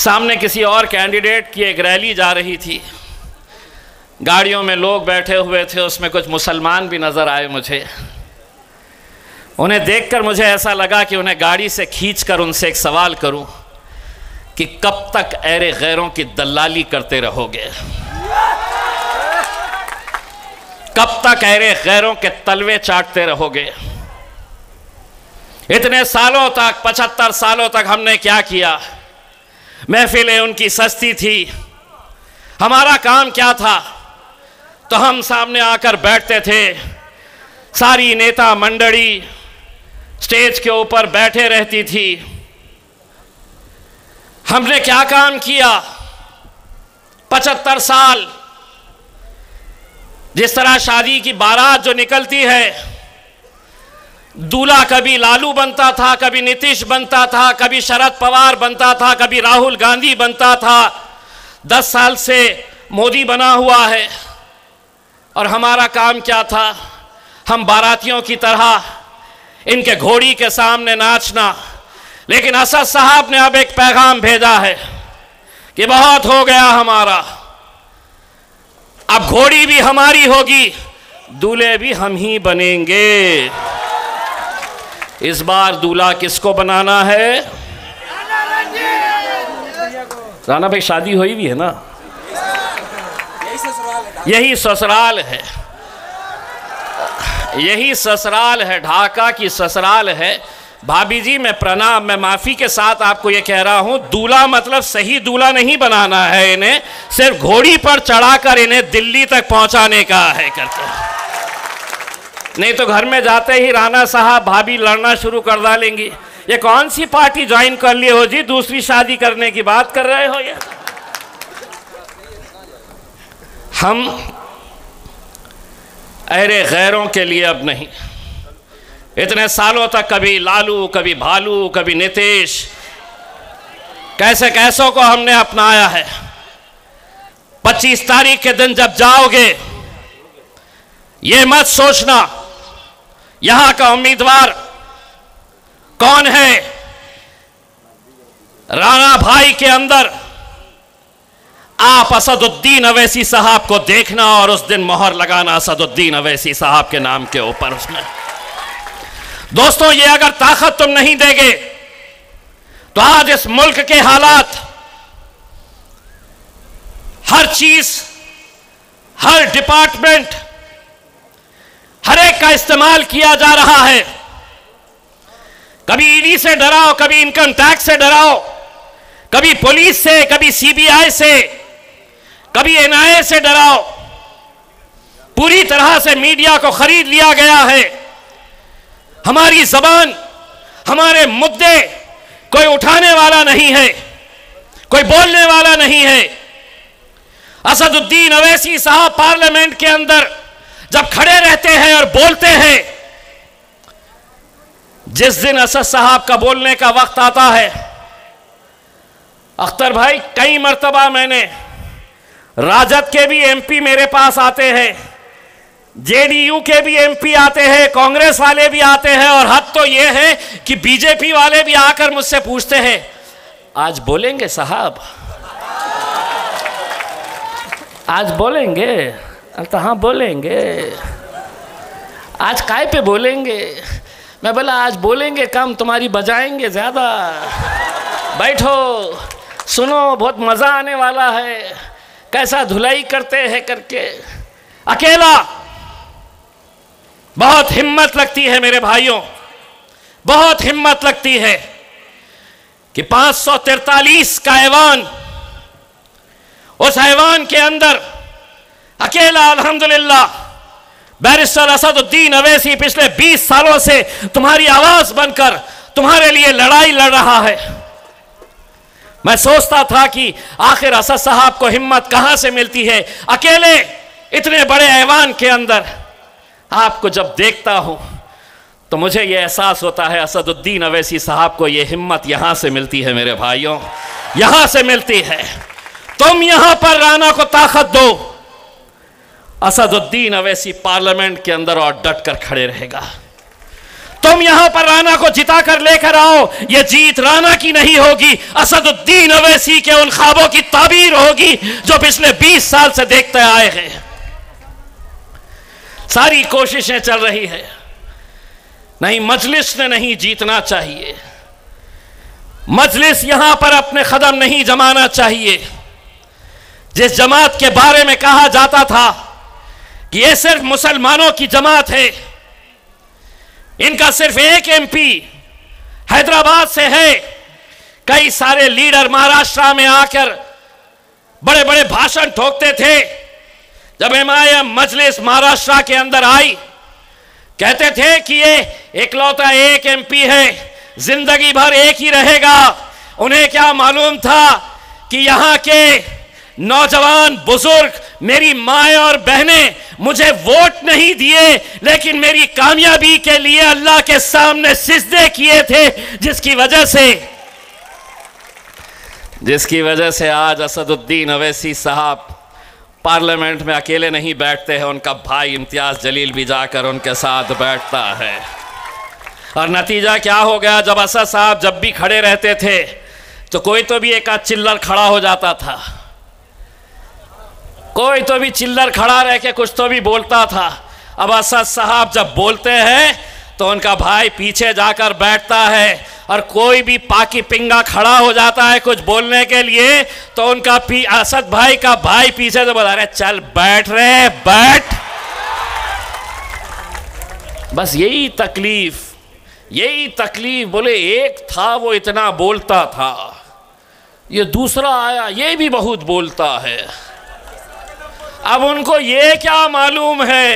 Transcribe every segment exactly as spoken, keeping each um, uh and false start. सामने किसी और कैंडिडेट की एक रैली जा रही थी, गाड़ियों में लोग बैठे हुए थे, उसमें कुछ मुसलमान भी नज़र आए मुझे। उन्हें देखकर मुझे ऐसा लगा कि उन्हें गाड़ी से खींचकर उनसे एक सवाल करूं कि कब तक ऐरे गैरों की दलाली करते रहोगे, कब तक ऐरे गैरों के तलवे चाटते रहोगे। इतने सालों तक, पचहत्तर सालों तक हमने क्या किया, महफिलें उनकी सस्ती थी, हमारा काम क्या था। तो हम सामने आकर बैठते थे, सारी नेता मंडली स्टेज के ऊपर बैठे रहती थी। हमने क्या काम किया पचहत्तर साल। जिस तरह शादी की बारात जो निकलती है, दूल्हा कभी लालू बनता था, कभी नीतीश बनता था, कभी शरद पवार बनता था, कभी राहुल गांधी बनता था, दस साल से मोदी बना हुआ है। और हमारा काम क्या था, हम बारातियों की तरह इनके घोड़ी के सामने नाचना। लेकिन असद साहब ने अब एक पैगाम भेजा है कि बहुत हो गया हमारा, अब घोड़ी भी हमारी होगी, दूल्हे भी हम ही बनेंगे। इस बार दूल्हा किसको बनाना है? राणा भाई, शादी हुई भी है ना, यही ससुराल है, यही ससुराल है, ढाका की ससुराल है। भाभी जी, मैं प्रणाम, मैं माफ़ी के साथ आपको ये कह रहा हूँ, दूल्हा मतलब सही दूल्हा नहीं बनाना है, इन्हें सिर्फ घोड़ी पर चढ़ाकर इन्हें दिल्ली तक पहुँचाने का है करके। नहीं तो घर में जाते ही राणा साहब भाभी लड़ना शुरू कर डालेंगी, ये कौन सी पार्टी ज्वाइन कर लिए हो जी, दूसरी शादी करने की बात कर रहे हो। ये हम अरे गैरों के लिए अब नहीं। इतने सालों तक कभी लालू, कभी भालू, कभी नीतीश, कैसे कैसों को हमने अपनाया है। पच्चीस तारीख के दिन जब जाओगे, ये मत सोचना यहां का उम्मीदवार कौन है। राणा भाई के अंदर आप असदुद्दीन अवैसी साहब को देखना और उस दिन मोहर लगाना असदुद्दीन अवैसी साहब के नाम के ऊपर। उसमें दोस्तों, ये अगर ताकत तुम नहीं देंगे तो आज इस मुल्क के हालात, हर चीज, हर डिपार्टमेंट, हर एक का इस्तेमाल किया जा रहा है। कभी ईडी से डराओ, कभी इनकम टैक्स से डराओ, कभी पुलिस से, कभी सीबीआई से, कभी एन आई ए से डराओ। पूरी तरह से मीडिया को खरीद लिया गया है। हमारी जबान, हमारे मुद्दे कोई उठाने वाला नहीं है, कोई बोलने वाला नहीं है। असदुद्दीन ओवैसी साहब पार्लियामेंट के अंदर जब खड़े रहते हैं और बोलते हैं, जिस दिन असद साहब का बोलने का वक्त आता है, अख्तर भाई कई मर्तबा मैंने, राजद के भी एम पी मेरे पास आते हैं, जे डी यू के भी एम पी आते हैं, कांग्रेस वाले भी आते हैं, और हद तो ये है कि बी जे पी वाले भी आकर मुझसे पूछते हैं, आज बोलेंगे साहब, आज बोलेंगे? तो हाँ बोलेंगे। आज काय पे बोलेंगे? मैं बोला आज बोलेंगे कम, तुम्हारी बजाएंगे ज़्यादा। बैठो, सुनो, बहुत मज़ा आने वाला है, कैसा धुलाई करते हैं करके। अकेला बहुत हिम्मत लगती है मेरे भाइयों, बहुत हिम्मत लगती है कि पाँच सौ तिरतालीस का ऐवान, उस ऐवान के अंदर अकेला अल्हम्दुलिल्लाह बैरिस्टर असदुद्दीन ओवैसी पिछले बीस सालों से तुम्हारी आवाज़ बनकर तुम्हारे लिए लड़ाई लड़ रहा है। मैं सोचता था कि आखिर असद साहब को हिम्मत कहाँ से मिलती है अकेले इतने बड़े ऐवान के अंदर। आपको जब देखता हूँ तो मुझे ये एहसास होता है असदुद्दीन ओवैसी साहब को ये हिम्मत यहाँ से मिलती है मेरे भाइयों, यहाँ से मिलती है। तुम यहाँ पर राणा को ताकत दो, असदुद्दीन ओवैसी पार्लियामेंट के अंदर और डट कर खड़े रहेगा। तो तुम यहां पर राणा को जिता कर लेकर आओ। यह जीत राणा की नहीं होगी, असदुद्दीन ओवैसी के उन ख्वाबों की ताबीर होगी जो पिछले बीस साल से देखते आए हैं। सारी कोशिशें चल रही है। नहीं, मजलिस ने नहीं जीतना चाहिए, मजलिस यहां पर अपने कदम नहीं जमाना चाहिए। जिस जमात के बारे में कहा जाता था कि यह सिर्फ मुसलमानों की जमात है, इनका सिर्फ एक एमपी हैदराबाद से है, कई सारे लीडर महाराष्ट्र में आकर बड़े बड़े भाषण ठोकते थे। जब M I M Majlis Maharashtra के अंदर आई, कहते थे कि ये इकलौता एक एमपी है, जिंदगी भर एक ही रहेगा। उन्हें क्या मालूम था कि यहाँ के नौजवान बुजुर्ग, मेरी माँ और बहनें मुझे वोट नहीं दिए, लेकिन मेरी कामयाबी के लिए अल्लाह के सामने सिजदे किए थे, जिसकी वजह से जिसकी वजह से आज असदुद्दीन ओवैसी साहब पार्लियामेंट में अकेले नहीं बैठते हैं, उनका भाई इम्तियाज जलील भी जाकर उनके साथ बैठता है। और नतीजा क्या हो गया, जब असद साहब जब भी खड़े रहते थे तो कोई तो भी एक आध चिल्लर खड़ा हो जाता था, कोई तो भी चिल्लर खड़ा रह के कुछ तो भी बोलता था। अब असद साहब जब बोलते हैं तो उनका भाई पीछे जाकर बैठता है, और कोई भी पाकी पिंगा खड़ा हो जाता है कुछ बोलने के लिए तो उनका पी असद भाई का भाई पीछे से बोला, अरे चल बैठ रहे बैठ। बस यही तकलीफ यही तकलीफ बोले एक था वो इतना बोलता था, ये दूसरा आया ये भी बहुत बोलता है। अब उनको ये क्या मालूम है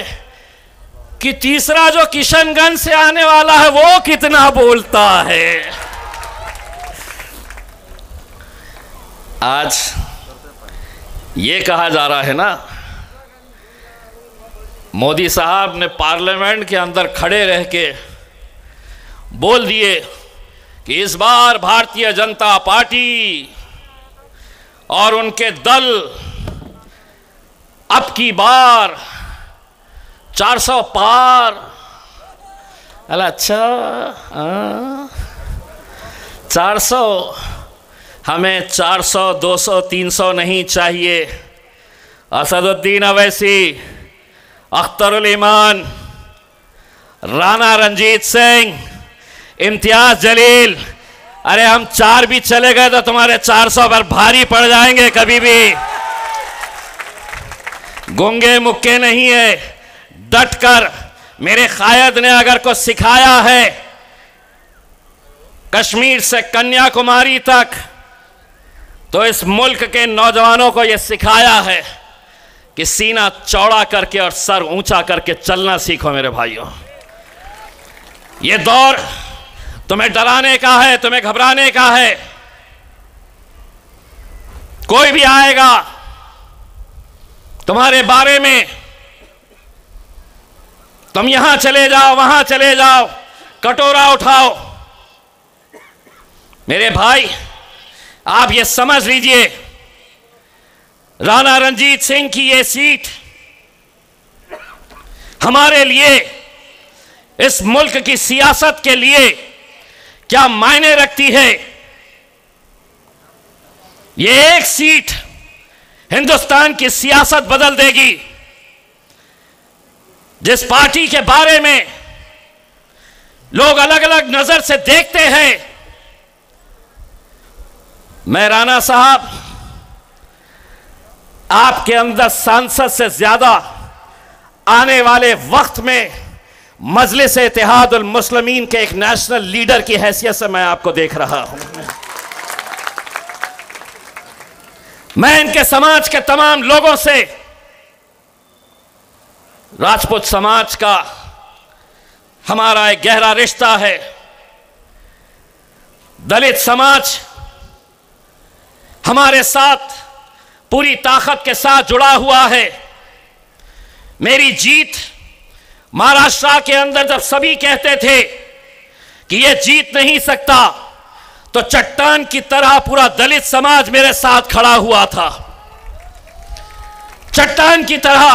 कि तीसरा जो किशनगंज से आने वाला है वो कितना बोलता है। आज ये कहा जा रहा है ना, मोदी साहब ने पार्लियामेंट के अंदर खड़े रह के बोल दिए कि इस बार भारतीय जनता पार्टी और उनके दल अब की बार चार सौ पार। अला अच्छा आ, चार सौ हमें चार सौ दो सौ तीन सौ नहीं चाहिए। असदुद्दीन ओवैसी, अख्तर उल ईमान, राणा रणजीत सिंह, इम्तियाज जलील, अरे हम चार भी चले गए तो तुम्हारे चार सौ पर भारी पड़ जाएंगे। कभी भी गूंगे मुक्के नहीं है, डट कर। मेरे कायद ने अगर कुछ सिखाया है, कश्मीर से कन्याकुमारी तक, तो इस मुल्क के नौजवानों को यह सिखाया है कि सीना चौड़ा करके और सर ऊंचा करके चलना सीखो। मेरे भाइयों, यह दौर तुम्हें डराने का है, तुम्हें घबराने का है। कोई भी आएगा तुम्हारे बारे में, तुम यहां चले जाओ वहां चले जाओ, कटोरा उठाओ। मेरे भाई, आप ये समझ लीजिए, राणा रणजीत सिंह की ये सीट हमारे लिए, इस मुल्क की सियासत के लिए क्या मायने रखती है। ये एक सीट हिंदुस्तान की सियासत बदल देगी। जिस पार्टी के बारे में लोग अलग अलग नजर से देखते हैं, मैं राणा साहब आपके अंदर सांसद से ज्यादा आने वाले वक्त में मजलिस-ए-इत्तेहादुल मुस्लिमीन के एक नेशनल लीडर की हैसियत से मैं आपको देख रहा हूं। मैं इनके समाज के तमाम लोगों से, राजपूत समाज का हमारा एक गहरा रिश्ता है, दलित समाज हमारे साथ पूरी ताकत के साथ जुड़ा हुआ है। मेरी जीत महाराष्ट्र के अंदर, जब सभी कहते थे कि यह जीत नहीं सकता, तो चट्टान की तरह पूरा दलित समाज मेरे साथ खड़ा हुआ था। चट्टान की तरह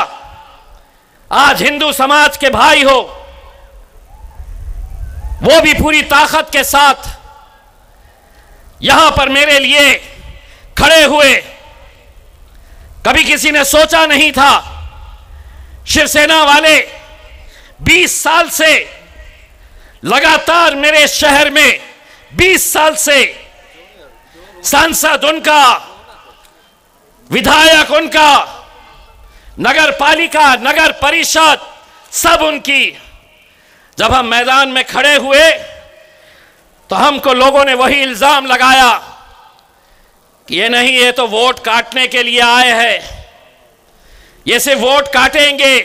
आज हिंदू समाज के भाई हो, वो भी पूरी ताकत के साथ यहां पर मेरे लिए खड़े हुए। कभी किसी ने सोचा नहीं था, शिवसेना वाले बीस साल से लगातार मेरे शहर में बीस साल से सांसद उनका, विधायक उनका, नगर पालिका, नगर परिषद सब उनकी। जब हम मैदान में खड़े हुए तो हमको लोगों ने वही इल्जाम लगाया कि ये नहीं, ये तो वोट काटने के लिए आए हैं, ये सिर्फ वोट काटेंगे,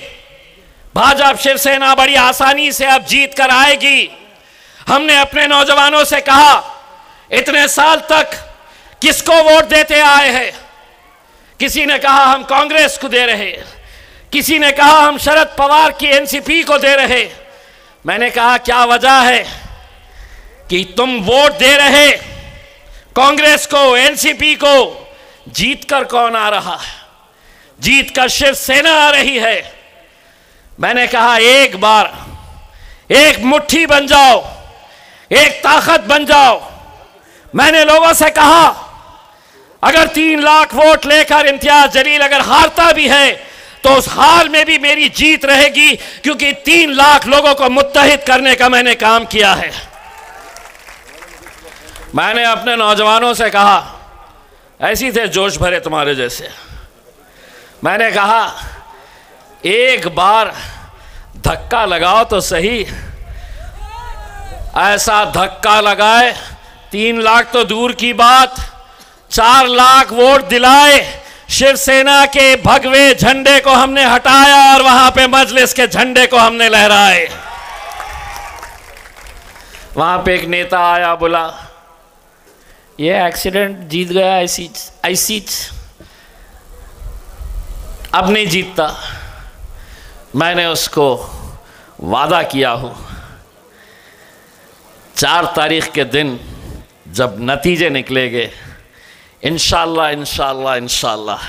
भाजपा शिवसेना बड़ी आसानी से अब जीत कर आएगी। हमने अपने नौजवानों से कहा, इतने साल तक किसको वोट देते आए हैं? किसी ने कहा हम कांग्रेस को दे रहे, किसी ने कहा हम शरद पवार की एनसीपी को दे रहे। मैंने कहा क्या वजह है कि तुम वोट दे रहे कांग्रेस को, एनसीपी को, जीत कर कौन आ रहा है? जीत कर शिवसेना आ रही है। मैंने कहा एक बार एक मुट्ठी बन जाओ, एक ताकत बन जाओ। मैंने लोगों से कहा अगर तीन लाख वोट लेकर इम्तियाज जलील अगर हारता भी है तो उस हार में भी मेरी जीत रहेगी, क्योंकि तीन लाख लोगों को मुत्तहिद करने का मैंने काम किया है। मैंने अपने नौजवानों से कहा, ऐसी थे जोश भरे तुम्हारे जैसे, मैंने कहा एक बार धक्का लगाओ तो सही, ऐसा धक्का लगाए तीन लाख तो दूर की बात, चार लाख वोट दिलाए। शिवसेना के भगवे झंडे को हमने हटाया और वहां पे मजलिस के झंडे को हमने लहराए। वहां पे एक नेता आया, बोला ये एक्सीडेंट जीत गया, ऐसी ऐसी अब नहीं जीतता। मैंने उसको वादा किया हूँ चार तारीख के दिन जब नतीजे निकलेंगे, इंशाल्लाह इंशाल्लाह इंशाल्लाह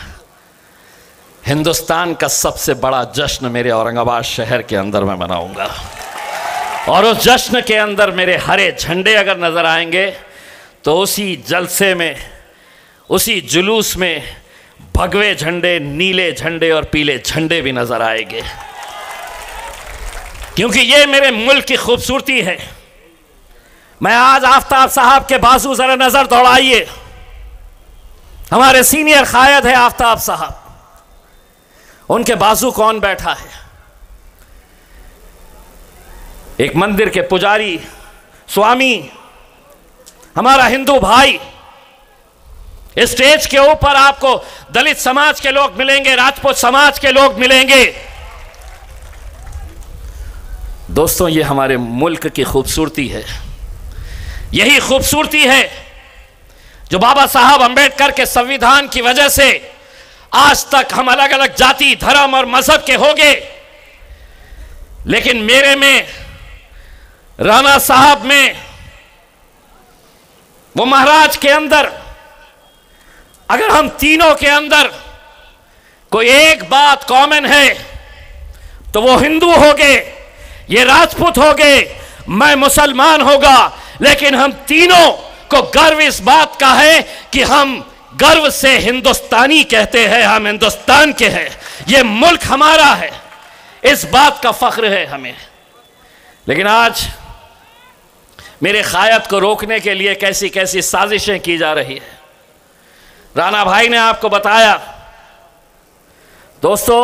हिंदुस्तान का सबसे बड़ा जश्न मेरे औरंगाबाद शहर के अंदर मैं मनाऊंगा। और उस जश्न के अंदर मेरे हरे झंडे अगर नज़र आएंगे तो उसी जलसे में, उसी जुलूस में भगवे झंडे, नीले झंडे और पीले झंडे भी नज़र आएंगे, क्योंकि ये मेरे मुल्क की खूबसूरती है। मैं आज आफ्ताब साहब के बाजू ज़रा नज़र दौड़ाइए, हमारे सीनियर कायद है आफ्ताब साहब, उनके बाजू कौन बैठा है? एक मंदिर के पुजारी, स्वामी, हमारा हिंदू भाई। स्टेज के ऊपर आपको दलित समाज के लोग मिलेंगे, राजपूत समाज के लोग मिलेंगे। दोस्तों, ये हमारे मुल्क की खूबसूरती है। यही खूबसूरती है जो बाबा साहब अंबेडकर के संविधान की वजह से आज तक हम अलग अलग जाति, धर्म और मजहब के हो गए, लेकिन मेरे में, राणा साहब में, वो महाराज के अंदर, अगर हम तीनों के अंदर कोई एक बात कॉमन है तो वो हिंदू हो गए, ये राजपूत हो गए, मैं मुसलमान होगा, लेकिन हम तीनों को गर्व इस बात का है कि हम गर्व से हिंदुस्तानी कहते हैं, हम हिंदुस्तान के हैं, ये मुल्क हमारा है, इस बात का फख्र है हमें। लेकिन आज मेरे कायद को रोकने के लिए कैसी कैसी साजिशें की जा रही है, राणा भाई ने आपको बताया। दोस्तों,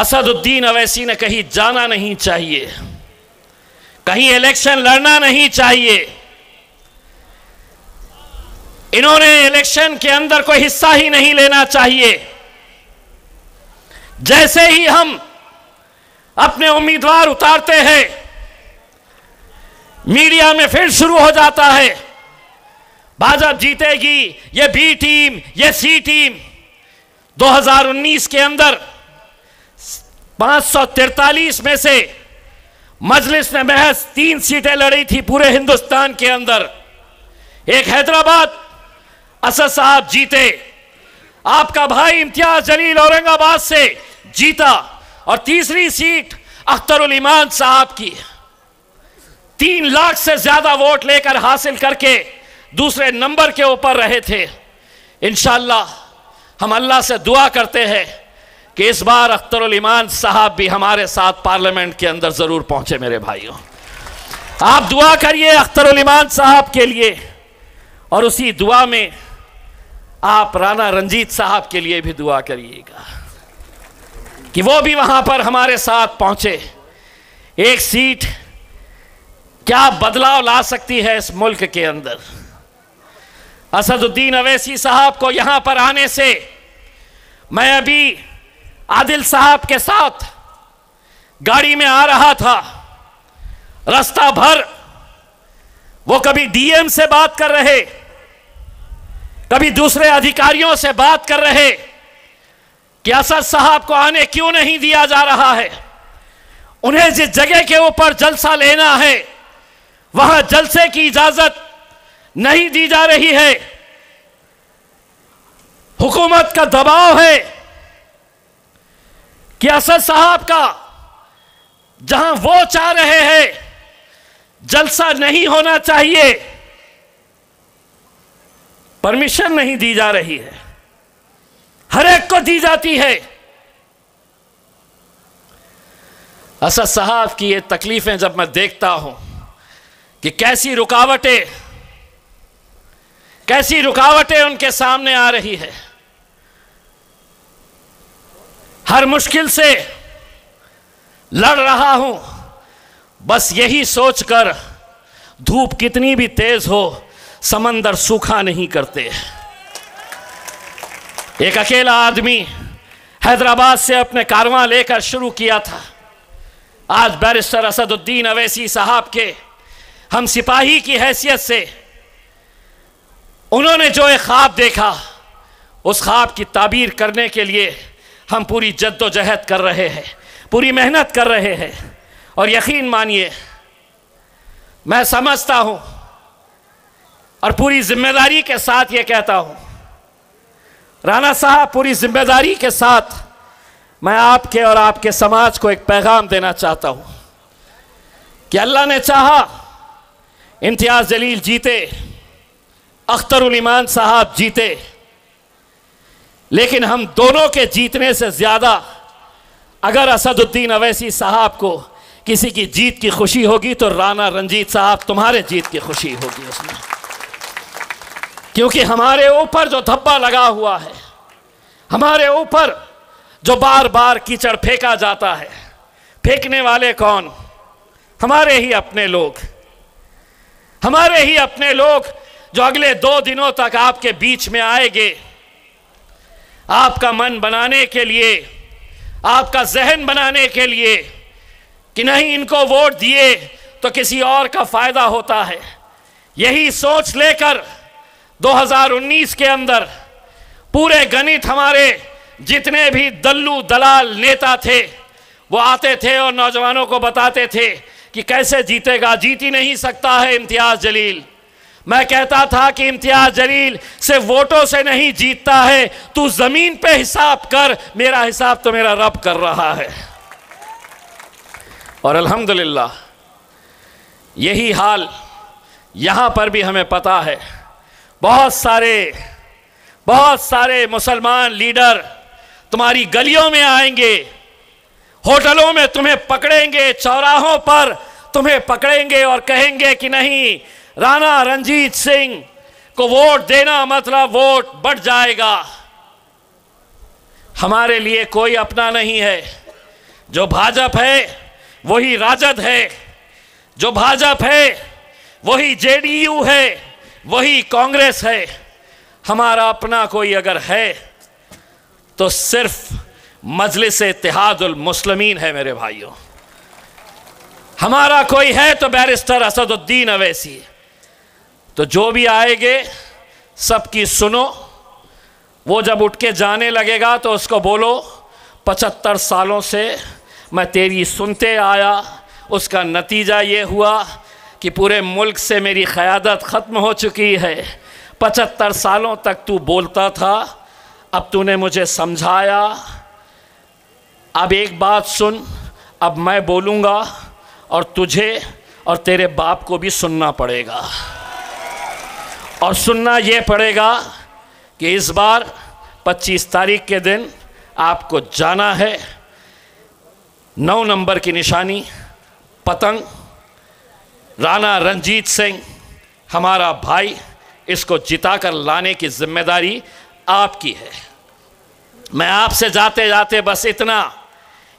असदुद्दीन अवैसी ने कहीं जाना नहीं चाहिए, कहीं इलेक्शन लड़ना नहीं चाहिए। इन्होंने इलेक्शन के अंदर कोई हिस्सा ही नहीं लेना चाहिए। जैसे ही हम अपने उम्मीदवार उतारते हैं, मीडिया में फिर शुरू हो जाता है भाजपा जीतेगी, ये बी टीम, ये सी टीम। दो हज़ार उन्नीस के अंदर पाँच सौ तैंतालीस में से मजलिस ने महज तीन सीटें लड़ी थी पूरे हिंदुस्तान के अंदर। एक हैदराबाद, असद साहब जीते, आपका भाई इम्तियाज जलील औरंगाबाद से जीता, और तीसरी सीट अख्तर उल ईमान साहब की। तीन लाख से ज्यादा वोट लेकर हासिल करके दूसरे नंबर के ऊपर रहे थे। इंशाअल्लाह हम अल्लाह से दुआ करते हैं कि इस बार अख्तर उल ईमान साहब भी हमारे साथ पार्लियामेंट के अंदर जरूर पहुंचे। मेरे भाइयों, आप दुआ करिए अख्तर उल ईमान साहब के लिए, और उसी दुआ में आप राणा रंजीत साहब के लिए भी दुआ करिएगा कि वो भी वहां पर हमारे साथ पहुंचे। एक सीट क्या बदलाव ला सकती है इस मुल्क के अंदर। असदुद्दीन अवैसी साहब को यहां पर आने से मैं अभी आदिल साहब के साथ गाड़ी में आ रहा था, रास्ता भर वो कभी डीएम से बात कर रहे, कभी दूसरे अधिकारियों से बात कर रहे कि असद साहब को आने क्यों नहीं दिया जा रहा है, उन्हें जिस जगह के ऊपर जलसा लेना है वहां जलसे की इजाजत नहीं दी जा रही है। हुकूमत का दबाव है कि असद साहब का जहां वो चाह रहे हैं जलसा नहीं होना चाहिए, परमिशन नहीं दी जा रही है, हर एक को दी जाती है। असद साहब की ये तकलीफें जब मैं देखता हूं कि कैसी रुकावटें कैसी रुकावटें उनके सामने आ रही है, हर मुश्किल से लड़ रहा हूं, बस यही सोचकर धूप कितनी भी तेज हो समंदर सूखा नहीं करते। एक अकेला आदमी हैदराबाद से अपने कारवां लेकर शुरू किया था, आज बैरिस्टर असदुद्दीन अवैसी साहब के हम सिपाही की हैसियत से उन्होंने जो एक ख्वाब देखा, उस ख्वाब की ताबीर करने के लिए हम पूरी जद्दोजहद कर रहे हैं, पूरी मेहनत कर रहे हैं। और यकीन मानिए, मैं समझता हूं और पूरी जिम्मेदारी के साथ ये कहता हूं, राणा साहब, पूरी जिम्मेदारी के साथ मैं आपके और आपके समाज को एक पैगाम देना चाहता हूं कि अल्लाह ने चाहा इम्तियाज जलील जीते, अख्तर उल ईमान साहब जीते, लेकिन हम दोनों के जीतने से ज्यादा अगर असदुद्दीन अवैसी साहब को किसी की जीत की खुशी होगी तो राणा रंजीत साहब तुम्हारे जीत की खुशी होगी उसमें, क्योंकि हमारे ऊपर जो धब्बा लगा हुआ है, हमारे ऊपर जो बार बार कीचड़ फेंका जाता है, फेंकने वाले कौन, हमारे ही अपने लोग, हमारे ही अपने लोग जो अगले दो दिनों तक आपके बीच में आएंगे, आपका मन बनाने के लिए, आपका जहन बनाने के लिए कि नहीं इनको वोट दिए तो किसी और का फायदा होता है। यही सोच लेकर दो हज़ार उन्नीस के अंदर पूरे गणित हमारे जितने भी दल्लू दलाल नेता थे वो आते थे और नौजवानों को बताते थे कि कैसे जीतेगा, जीत ही नहीं सकता है इम्तियाज जलील। मैं कहता था कि इम्तियाज जलील सिर्फ वोटों से नहीं जीतता है, तू जमीन पे हिसाब कर, मेरा हिसाब तो मेरा रब कर रहा है। और अल्हम्दुलिल्लाह यही हाल यहाँ पर भी हमें पता है। बहुत सारे बहुत सारे मुसलमान लीडर तुम्हारी गलियों में आएंगे, होटलों में तुम्हें पकड़ेंगे, चौराहों पर तुम्हें पकड़ेंगे और कहेंगे कि नहीं राणा रंजीत सिंह को वोट देना मतलब वोट बढ़ जाएगा। हमारे लिए कोई अपना नहीं है, जो भाजपा है वही राजद है, जो भाजपा है वही जेडीयू है, वही कांग्रेस है। हमारा अपना कोई अगर है तो सिर्फ मजलिस-ए-इत्तेहादुल मुस्लिमीन है। मेरे भाइयों, हमारा कोई है तो बैरिस्टर असदुद्दीन अवैसी। तो जो भी आएंगे सबकी सुनो, वो जब उठ के जाने लगेगा तो उसको बोलो पचहत्तर सालों से मैं तेरी सुनते आया, उसका नतीजा ये हुआ कि पूरे मुल्क से मेरी क़यादत ख़त्म हो चुकी है। पचहत्तर सालों तक तू बोलता था, अब तूने मुझे समझाया, अब एक बात सुन, अब मैं बोलूँगा और तुझे और तेरे बाप को भी सुनना पड़ेगा। और सुनना ये पड़ेगा कि इस बार पच्चीस तारीख के दिन आपको जाना है, नौ नंबर की निशानी पतंग, राणा रंजीत सिंह हमारा भाई, इसको जिता कर लाने की जिम्मेदारी आपकी है। मैं आपसे जाते जाते बस इतना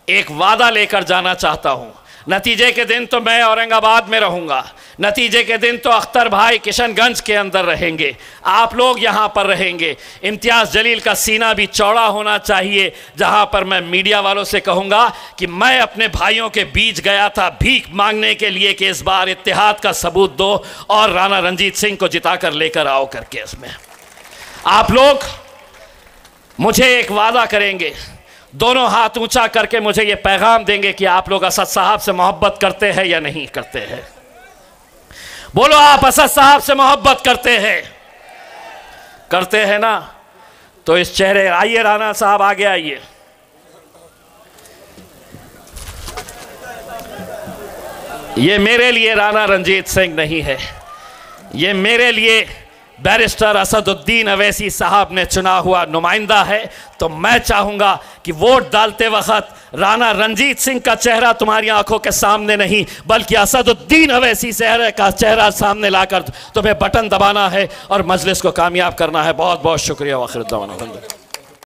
एक वादा लेकर जाना चाहता हूँ, नतीजे के दिन तो मैं औरंगाबाद में रहूँगा, नतीजे के दिन तो अख्तर भाई किशनगंज के अंदर रहेंगे, आप लोग यहाँ पर रहेंगे। इम्तियाज़ जलील का सीना भी चौड़ा होना चाहिए, जहाँ पर मैं मीडिया वालों से कहूँगा कि मैं अपने भाइयों के बीच गया था भीख मांगने के लिए कि इस बार इत्तेहाद का सबूत दो और राणा रंजीत सिंह को जिता कर लेकर आओ करके। इसमें आप लोग मुझे एक वादा करेंगे, दोनों हाथ ऊंचा करके मुझे ये पैगाम देंगे कि आप लोग असद साहब से मोहब्बत करते हैं या नहीं करते हैं। बोलो, आप असद साहब से मोहब्बत करते हैं? करते हैं ना? तो इस चेहरे, आइए राणा साहब आगे आइए, ये मेरे लिए राणा रंजीत सिंह नहीं है, ये मेरे लिए बैरिस्टर असदुद्दीन अवैसी साहब ने चुना हुआ नुमाइंदा है। तो मैं चाहूँगा कि वोट डालते वक्त राणा रंजीत सिंह का चेहरा तुम्हारी आंखों के सामने नहीं, बल्कि असदुद्दीन अवैसी चेहरे का चेहरा सामने लाकर तुम्हें बटन दबाना है और मजलिस को कामयाब करना है। बहुत बहुत शुक्रिया। वाखिर दुआओं।